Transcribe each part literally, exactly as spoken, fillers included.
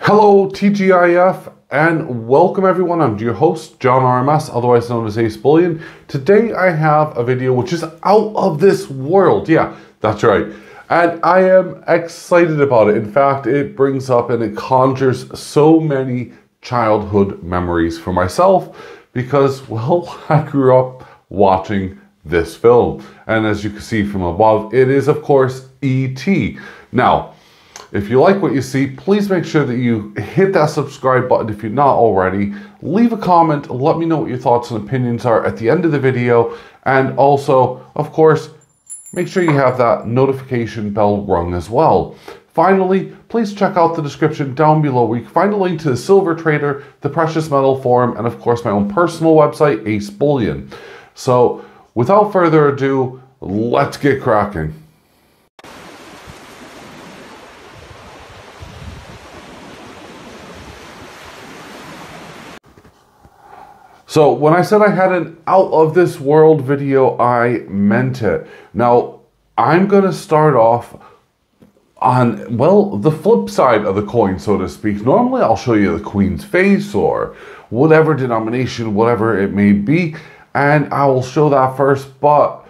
Hello T G I F and welcome everyone. I'm your host John R M S, otherwise known as Ace Bullion. Today I have a video which is out of this world. Yeah, that's right. And I am excited about it. In fact, it brings up and it conjures so many childhood memories for myself because, well, I grew up watching this film. And as you can see from above, it is of course E T. Now, if you like what you see, please make sure that you hit that subscribe button if you're not already. Leave a comment, let me know what your thoughts and opinions are at the end of the video. And also, of course, make sure you have that notification bell rung as well. Finally, please check out the description down below where you can find a link to the Silver Trader, the Precious Metal Forum, and of course my own personal website, Ace Bullion. So, without further ado, let's get cracking. So when I said I had an out of this world video, I meant it. Now, I'm gonna start off on, well, the flip side of the coin, so to speak. Normally I'll show you the Queen's face or whatever denomination, whatever it may be, and I will show that first, but,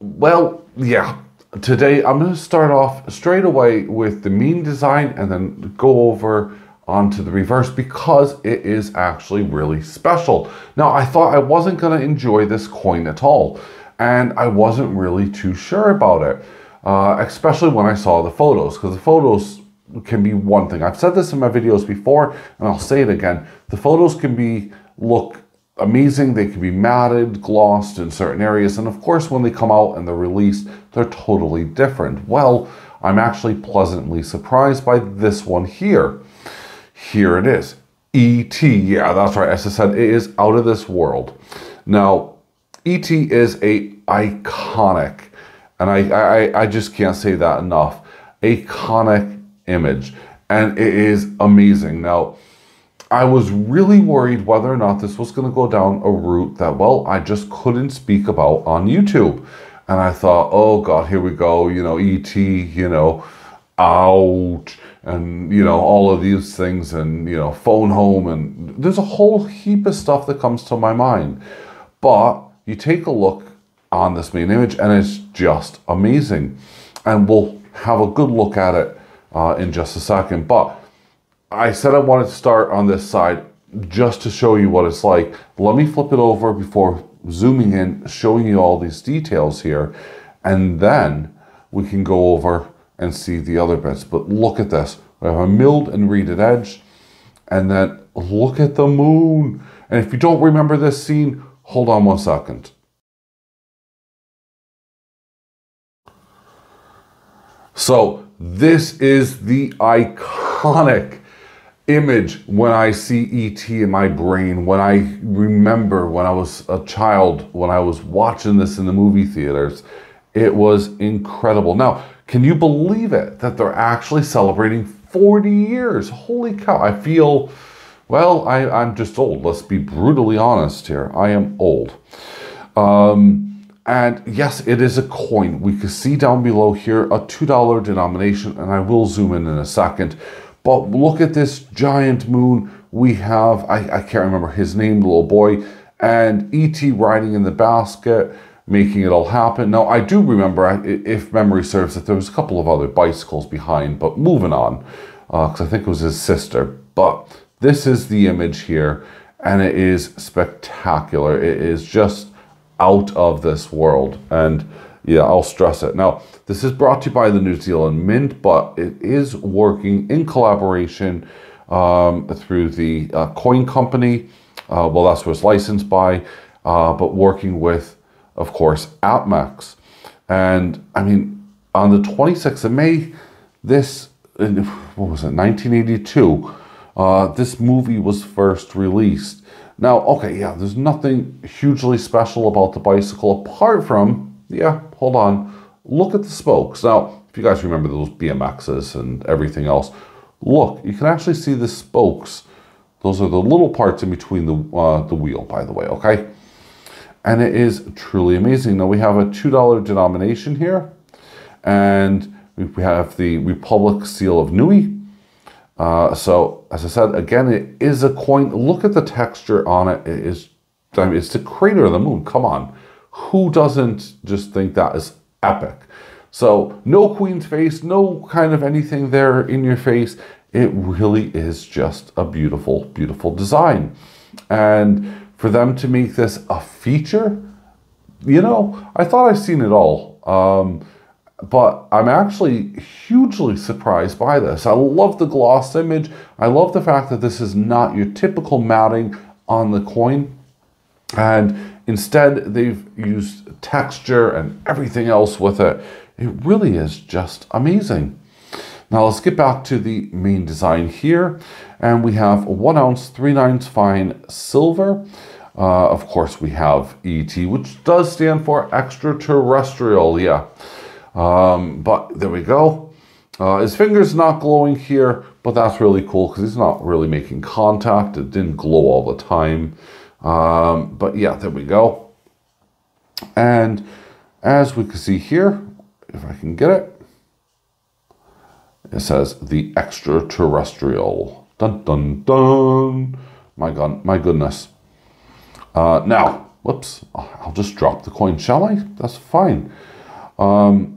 well, yeah. Today I'm gonna start off straight away with the meme design and then go over onto the reverse because it is actually really special. Now, I thought I wasn't going to enjoy this coin at all, and I wasn't really too sure about it, uh, especially when I saw the photos, because the photos can be one thing. I've said this in my videos before, and I'll say it again. The photos can be look amazing. They can be matted, glossed in certain areas, and of course, when they come out and they're released, they're totally different. Well, I'm actually pleasantly surprised by this one here. Here it is, E T. Yeah, that's right. As I said, it is out of this world. Now, E T is a iconic, and I, I, I just can't say that enough, iconic image, and it is amazing. Now, I was really worried whether or not this was going to go down a route that, well, I just couldn't speak about on YouTube, and I thought, oh God, here we go, you know, E T, you know, out, and you know, all of these things, and you know, phone home, and there's a whole heap of stuff that comes to my mind. But you take a look on this main image and it's just amazing, and we'll have a good look at it uh, in just a second. But I said I wanted to start on this side just to show you what it's like. Let me flip it over before zooming in, showing you all these details here, and then we can go over and see the other bits. But look at this. We have a milled and reeded edge, and then look at the moon. And if you don't remember this scene, hold on one second. So this is the iconic image when I see E T in my brain, when I remember when I was a child, when I was watching this in the movie theaters. It was incredible. Now, can you believe it that they're actually celebrating forty years? Holy cow. I feel, well, I, I'm just old. Let's be brutally honest here. I am old. Um, and yes, it is a coin. We can see down below here a two dollar denomination, and I will zoom in in a second. But look at this giant moon. We have, I, I can't remember his name, the little boy, and E T riding in the basket, making it all happen. Now, I do remember, if memory serves, that there was a couple of other bicycles behind, but moving on, because uh, I think it was his sister. But this is the image here, and it is spectacular. It is just out of this world, and yeah, I'll stress it. Now, this is brought to you by the New Zealand Mint, but it is working in collaboration um, through the uh, coin company. Uh, well, that's what it's licensed by, uh, but working with, of course, Apmex. And I mean, on the twenty-sixth of May, this, what was it, nineteen eighty-two, uh, this movie was first released. Now, okay, yeah, there's nothing hugely special about the bicycle apart from yeah, hold on. Look at the spokes. Now, if you guys remember those B M Xs and everything else, look, you can actually see the spokes. Those are the little parts in between the, uh, the wheel, by the way, okay? And it is truly amazing. Now, we have a two dollar denomination here, and we have the Republic Seal of Nui. Uh, so, as I said, again, it is a coin. Look at the texture on it. It is, I mean, it's the crater of the moon. Come on. Who doesn't just think that is epic? So, no queen's face, no kind of anything there in your face. It really is just a beautiful, beautiful design. And for them to make this a feature, you know, I thought I've seen it all. Um, But I'm actually hugely surprised by this. I love the gloss image. I love the fact that this is not your typical matting on the coin. And instead, they've used texture and everything else with it. It really is just amazing. Now, let's get back to the main design here. And we have one ounce, three nines fine silver. Uh, of course, we have E T, which does stand for extraterrestrial, yeah. Um, but there we go. Uh, his finger's not glowing here, but that's really cool because he's not really making contact. It didn't glow all the time. Um, but yeah, there we go. And as we can see here, if I can get it, it says the extraterrestrial. Dun, dun, dun. My God, my goodness. Uh, now, whoops, I'll just drop the coin, shall I? That's fine. Um,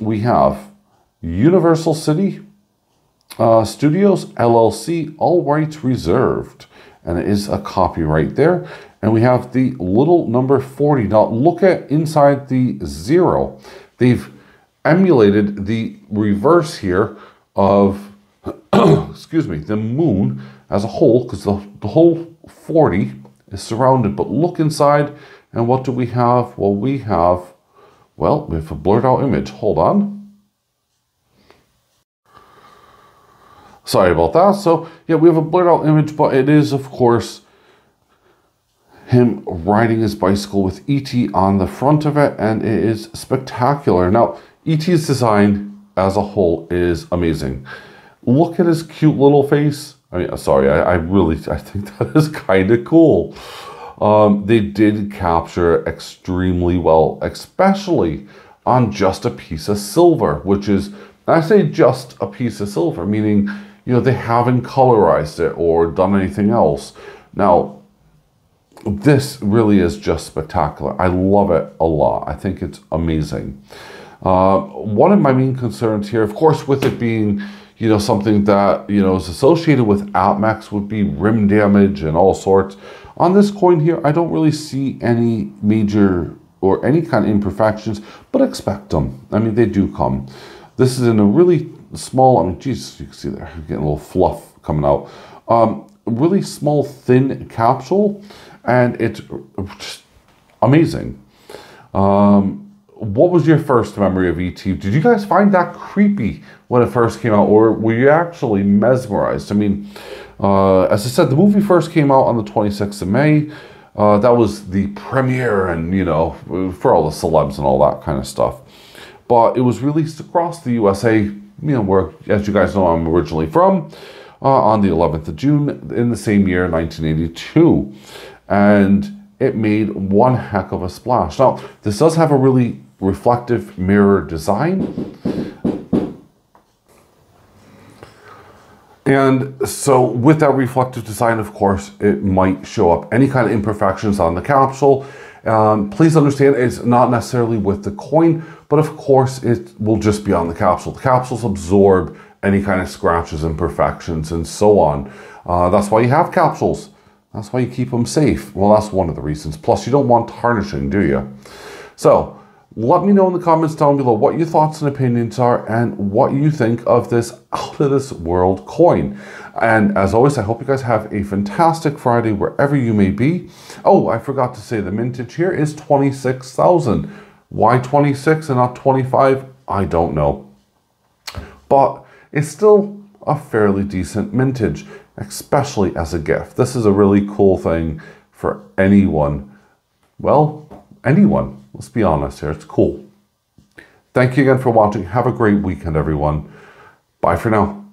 we have Universal City uh, Studios L L C, all rights reserved, and it is a copyright there. And we have the little number forty. Now look at inside the zero. They've emulated the reverse here of, excuse me, the moon as a whole, because the, the whole forty is surrounded. But look inside, and what do we have? Well, we have Well, we have a blurred out image. Hold on. Sorry about that. So, yeah, we have a blurred out image, but it is, of course, him riding his bicycle with E T on the front of it, and it is spectacular. Now, E T's design as a whole is amazing. Look at his cute little face. I mean, sorry, I, I really, I think that is kind of cool. Um, they did capture extremely well, especially on just a piece of silver, which is, I say just a piece of silver, meaning, you know, they haven't colorized it or done anything else. Now, this really is just spectacular. I love it a lot. I think it's amazing. Uh, one of my main concerns here, of course, with it being, you know, something that, you know, is associated with Apmex would be rim damage and all sorts. On this coin here, I don't really see any major or any kind of imperfections, but expect them. I mean, they do come. This is in a really small, I mean, Jesus, you can see there, getting a little fluff coming out. Um, really small, thin capsule, and it's just amazing. Um, what was your first memory of E T? Did you guys find that creepy when it first came out, or were you actually mesmerized? I mean, Uh, as I said, the movie first came out on the twenty-sixth of May. Uh, that was the premiere and, you know, for all the celebs and all that kind of stuff. But it was released across the U S A, you know, where, as you guys know, I'm originally from, uh, on the eleventh of June in the same year, nineteen eighty-two. And it made one heck of a splash. Now, this does have a really reflective mirror design. And so with that reflective design, of course, it might show up any kind of imperfections on the capsule. Um, please understand it's not necessarily with the coin, but of course it will just be on the capsule. The capsules absorb any kind of scratches, imperfections, and so on. Uh, that's why you have capsules. That's why you keep them safe. Well, that's one of the reasons. Plus, you don't want tarnishing, do you? So let me know in the comments down below what your thoughts and opinions are and what you think of this out of this world coin. And as always, I hope you guys have a fantastic Friday wherever you may be. Oh, I forgot to say the mintage here is twenty-six thousand. Why twenty-six and not twenty-five? I don't know. But it's still a fairly decent mintage, especially as a gift. This is a really cool thing for anyone. Well, anyone. let's be honest here, it's cool. Thank you again for watching. Have a great weekend, everyone. Bye for now.